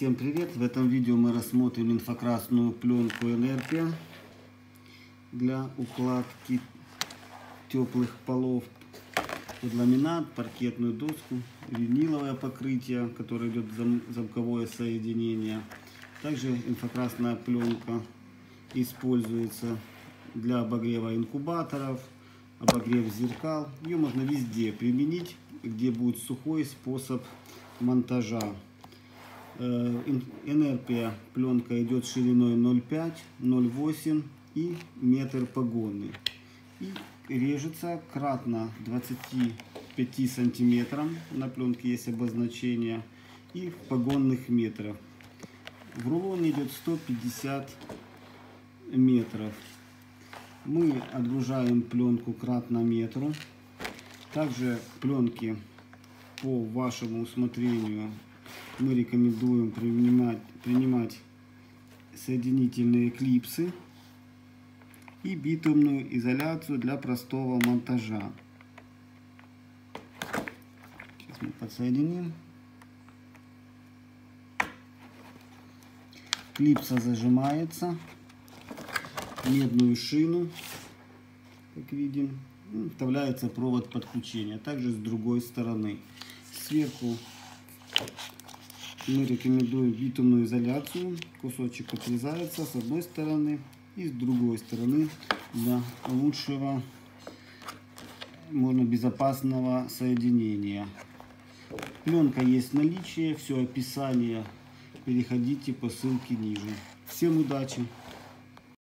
Всем привет! В этом видео мы рассмотрим инфракрасную пленку Enerpia для укладки теплых полов под ламинат, паркетную доску, виниловое покрытие, которое идет в замковое соединение. Также инфракрасная пленка используется для обогрева инкубаторов, обогрев зеркал. Ее можно везде применить, где будет сухой способ монтажа. Enerpia пленка идет шириной 0,5, 0,8 и метр погонный. И режется кратно 25 сантиметрам. На пленке есть обозначение. И в погонных метрах. В рулон идет 150 метров. Мы отгружаем пленку кратно метру. Также пленки по вашему усмотрению мы рекомендуем принимать соединительные клипсы и битумную изоляцию для простого монтажа. Сейчас мы подсоединим. Клипса зажимается. Медную шину, как видим, вставляется провод подключения. Также с другой стороны. Сверху мы рекомендуем битумную изоляцию. Кусочек отрезается с одной стороны и с другой стороны для лучшего, можно, безопасного соединения. Пленка есть в наличии. Все описание переходите по ссылке ниже. Всем удачи!